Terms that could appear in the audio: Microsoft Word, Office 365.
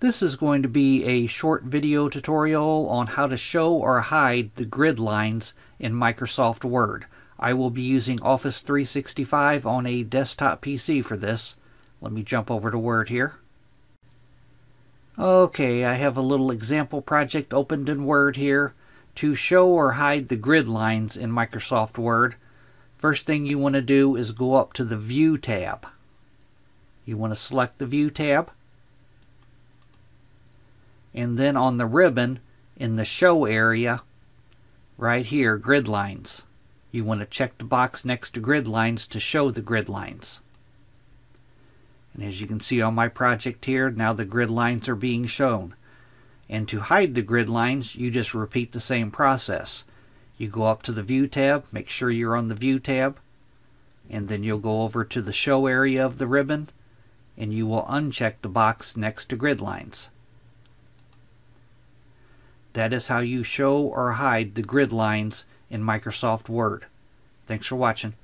This is going to be a short video tutorial on how to show or hide the grid lines in Microsoft Word. I will be using Office 365 on a desktop PC for this. Let me jump over to Word here. Okay, I have a little example project opened in Word here to show or hide the grid lines in Microsoft Word. First thing you want to do is go up to the View tab. You want to select the View tab. And then on the ribbon, in the Show area, right here, Grid Lines. You want to check the box next to Grid Lines to show the grid lines. And as you can see on my project here, now the grid lines are being shown. And to hide the grid lines, you just repeat the same process. You go up to the View tab, make sure you're on the View tab, and then you'll go over to the Show area of the ribbon, and you will uncheck the box next to Grid Lines. That is how you show or hide the grid lines in Microsoft Word. Thanks for watching.